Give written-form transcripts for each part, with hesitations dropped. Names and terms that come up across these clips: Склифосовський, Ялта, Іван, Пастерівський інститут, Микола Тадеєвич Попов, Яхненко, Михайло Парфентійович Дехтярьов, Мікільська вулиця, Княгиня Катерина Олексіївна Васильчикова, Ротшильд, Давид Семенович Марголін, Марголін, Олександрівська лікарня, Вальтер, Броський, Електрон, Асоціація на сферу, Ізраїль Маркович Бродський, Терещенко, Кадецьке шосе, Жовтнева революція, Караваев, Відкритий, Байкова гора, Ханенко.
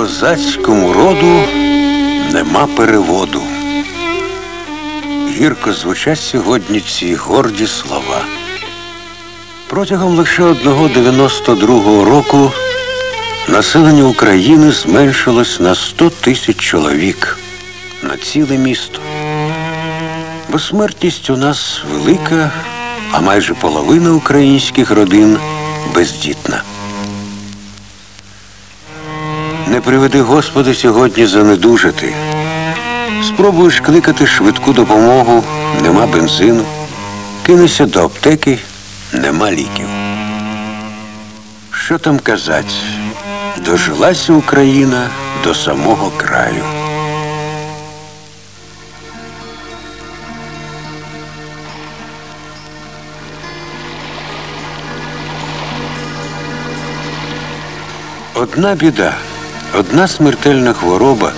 козацькому роду нема переводу. Гірко звучать сьогодні ці горді слова. Протягом лише одного 92-го року населення України зменшилось на 100 тисяч чоловік, на ціле місто. Бо смертність у нас велика, а майже половина українських родин бездітна. Не приведи, Господи, сьогодні занедужати. Спробуєш кликати швидку допомогу, нема бензину. Кинешся до аптеки, нема ліків. Що там казати? Дожилася Україна до самого краю. Одна біда, одна смертельна хвороба,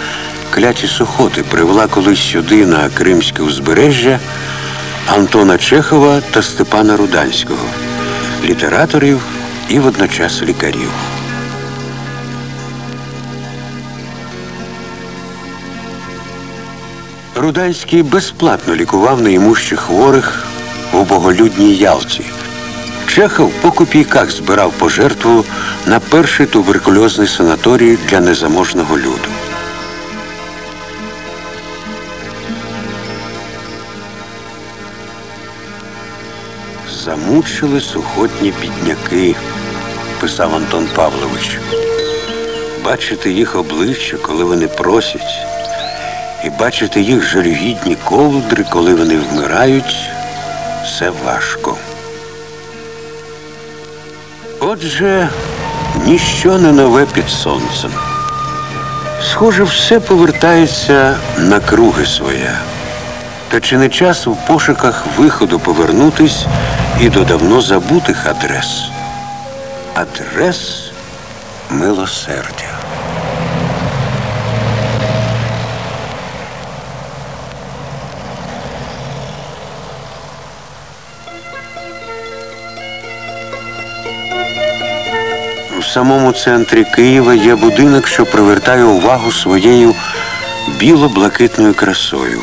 кляті сухоти, привела колись сюди, на Кримське узбережжя, Антона Чехова та Степана Руданського, літераторів і водночас лікарів. Руданський безплатно лікував неімущих хворих у боголюдній Ялті. Чехов по копійках збирав пожертву на перший туберкульозний санаторій для незаможного люду. Замучили сухотні бідняки, писав Антон Павлович. Бачити їх обличчя, коли вони просять, і бачити їх жалюгідні ковдри, коли вони вмирають, це важко. Отже, ніщо не нове під сонцем. Схоже, все повертається на круги своя. Та чи не час у пошуках виходу повернутись і до давно забутих адрес? Адрес милосердя. У самому центрі Києва є будинок, що привертає увагу своєю біло-блакитною красою.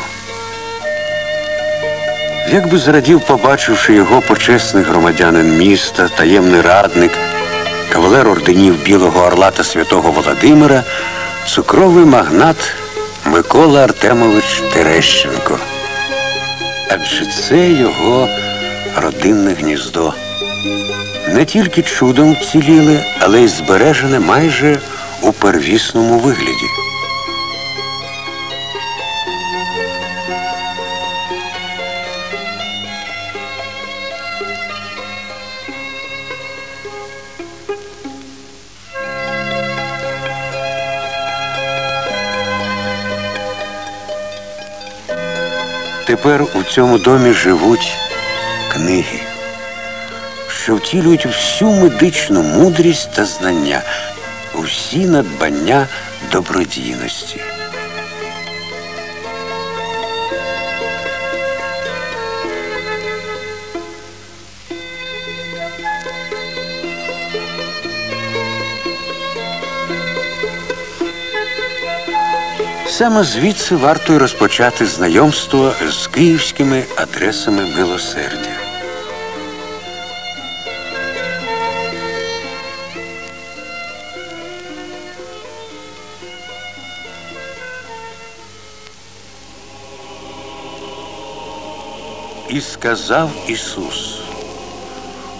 Якби зрадів, побачивши його, почесний громадянин міста, таємний радник, кавалер орденів Білого Орла та Святого Володимира, цукровий магнат Микола Артемович Терещенко. Адже це його родинне гніздо. Не тільки чудом вціліле, але й збережене майже у первісному вигляді. Тепер у цьому домі живуть книги, що втілюють всю медичну мудрість та знання, усі надбання добродійності. Саме звідси варто й розпочати знайомство з київськими адресами милосердя. І сказав Ісус: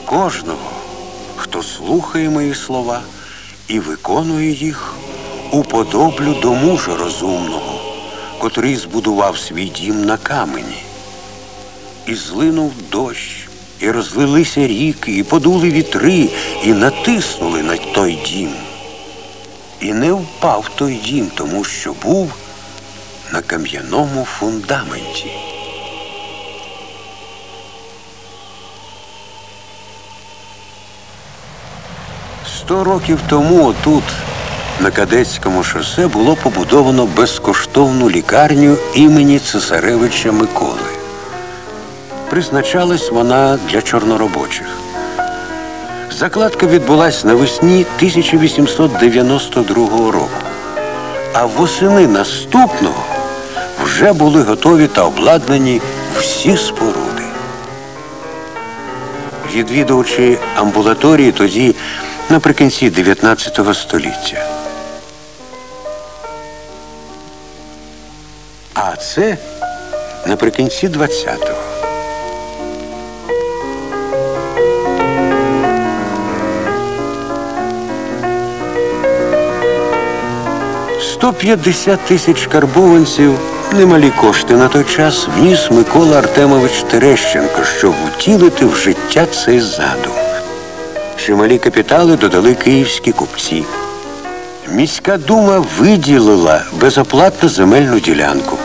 кожного, хто слухає мої слова і виконує їх, уподоблю до мужа розумного, котрий збудував свій дім на камені. І злинув дощ, і розлилися ріки, і подули вітри, і натиснули на той дім. І не впав той дім, тому що був на кам'яному фундаменті. Сто років тому отут, на Кадецькому шосе, було побудовано безкоштовну лікарню імені Цесаревича Миколи. Призначалась вона для чорноробочих. Закладка відбулась навесні 1892 року. а восени наступного вже були готові та обладнані всі споруди. Відвідувачі амбулаторії тоді наприкінці 19 століття. А це наприкінці 20-го. До 50 тисяч карбованців, немалі кошти на той час, вніс Микола Артемович Терещенко, щоб втілити в життя цей задум. Чималі капітали додали київські купці. Міська дума виділила безоплатну земельну ділянку.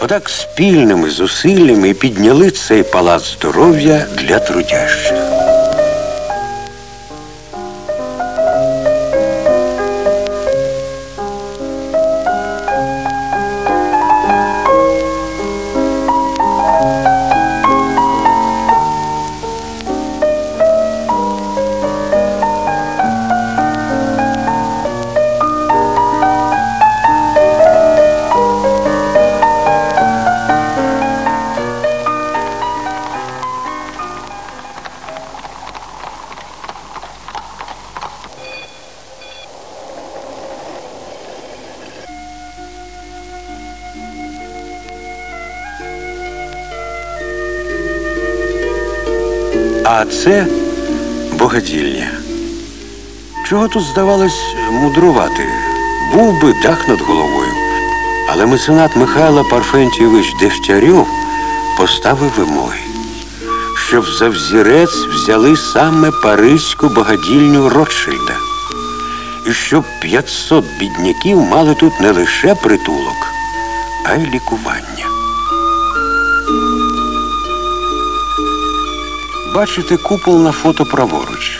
Отак спільними зусиллями підняли цей палац здоров'я для трудящих. А це богодільня. Чого тут, здавалось, мудрувати? Був би дах над головою. Але меценат Михайло Парфентійович Дехтярьов поставив вимоги, щоб за взірець взяли саме паризьку богодільню Ротшильда. І щоб 500 бідняків мали тут не лише притулок, а й лікування. Бачите купол на фото праворуч.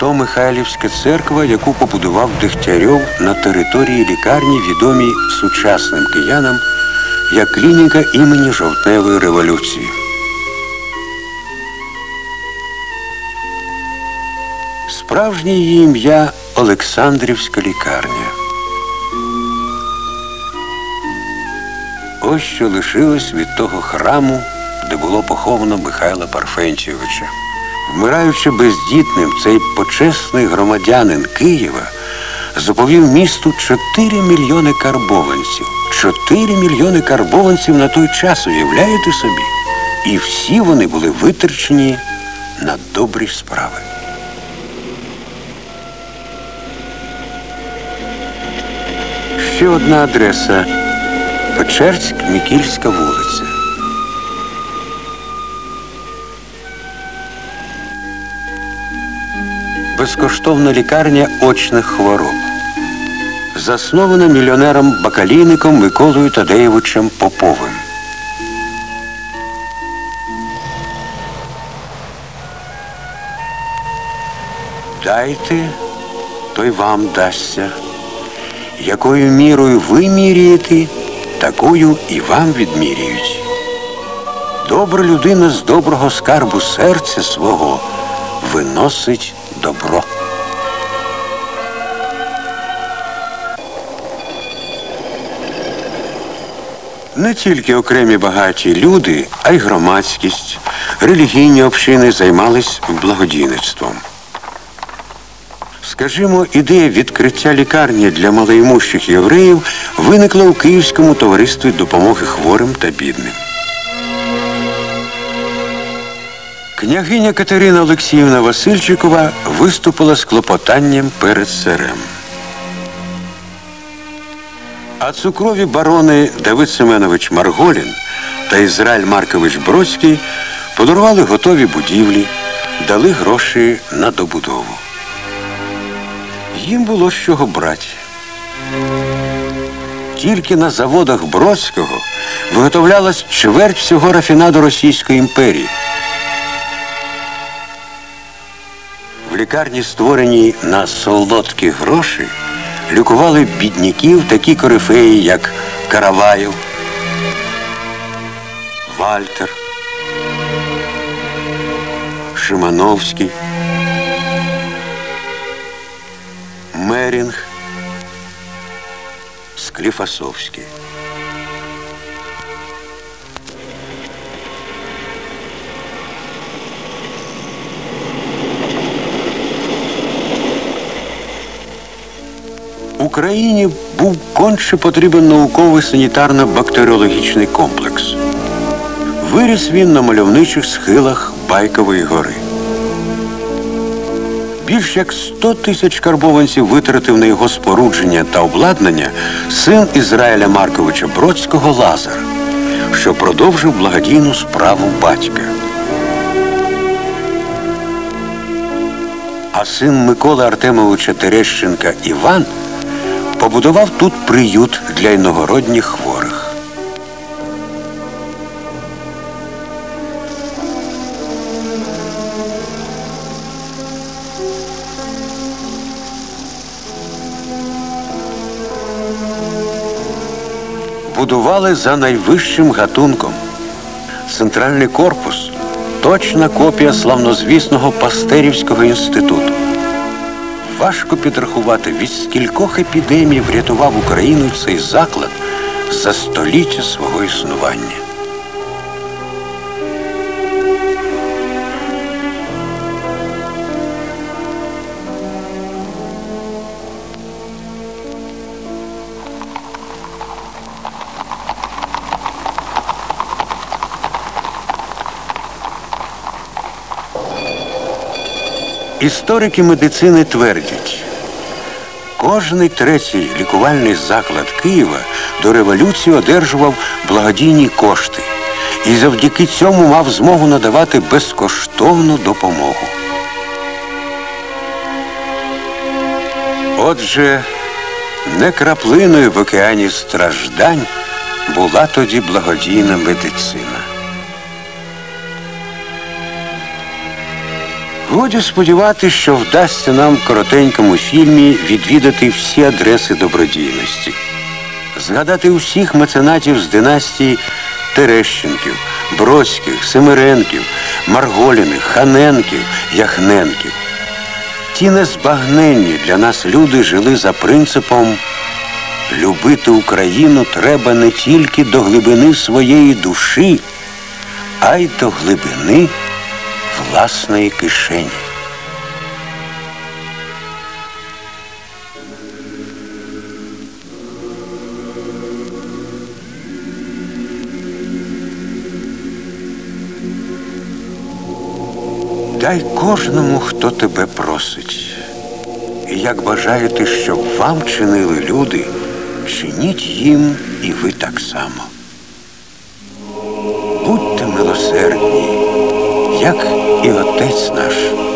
То Михайлівська церква, яку побудував Дехтярьов на території лікарні, відомій сучасним киянам як клініка імені Жовтневої революції. Справжнє її ім'я – Олександрівська лікарня. Ось що лишилось від того храму, де було поховано Михайла Парфентійовича. Вмираючи бездітним, цей почесний громадянин Києва заповів місту 4 мільйони карбованців. 4 мільйони карбованців на той час, уявляєте собі? І всі вони були витрачені на добрі справи. Ще одна адреса – Печерськ, Мікільська вулиця. Безкоштовна лікарня очних хвороб. Заснована мільйонером-бакалійником Миколою Тадеєвичем Поповим. Дайте, то й вам дасться. Якою мірою ви міряєте, такою і вам відміряють. Добра людина з доброго скарбу серця свого виносить добро. Не тільки окремі багаті люди, а й громадськість, релігійні общини займались благодійництвом. Скажімо, ідея відкриття лікарні для малоімущих євреїв виникла у Київському товаристві допомоги хворим та бідним. Княгиня Катерина Олексіївна Васильчикова виступила з клопотанням перед царем. А цукрові барони Давид Семенович Марголін та Ізраїль Маркович Бродський подарували готові будівлі, дали гроші на добудову. Їм було з чого брати. Тільки на заводах Броського виготовлялась чверть всього рафінаду Російської імперії. Лікарні, створені на солодкі гроші, лікували бідняків такі корифеї, як Караваев, Вальтер, Шимановський, Меринг, Склифосовський. Україні був конче потрібен науковий санітарно-бактеріологічний комплекс. Виріс він на мальовничих схилах Байкової гори. Більш як 100 тисяч карбованців витратив на його спорудження та обладнання син Ізраїля Марковича Бродського Лазар, що продовжив благодійну справу батька. А син Миколи Артемовича Терещенка Іван побудував тут приют для іногородніх хворих. Будували за найвищим гатунком. Центральний корпус – точна копія славнозвісного Пастерівського інституту. Важко підрахувати, від скількох епідемій врятував Україну цей заклад за століття свого існування. Історики медицини твердять, кожний третій лікувальний заклад Києва до революції одержував благодійні кошти і завдяки цьому мав змогу надавати безкоштовну допомогу. Отже, не краплиною в океані страждань була тоді благодійна медицина. Годі сподіватися, що вдасться нам в коротенькому фільмі відвідати всі адреси добродійності, згадати усіх меценатів з династії Терещенків, Броських, Семиренків, Марголіних, Ханенків, Яхненків. Ті незбагненні для нас люди жили за принципом «любити Україну треба не тільки до глибини своєї душі, а й до глибини власної кишені». Дай кожному, хто тебе просить. І як бажаєте, щоб вам чинили люди, чиніть їм і ви так само. Будьте милосердні, як і Отець наш.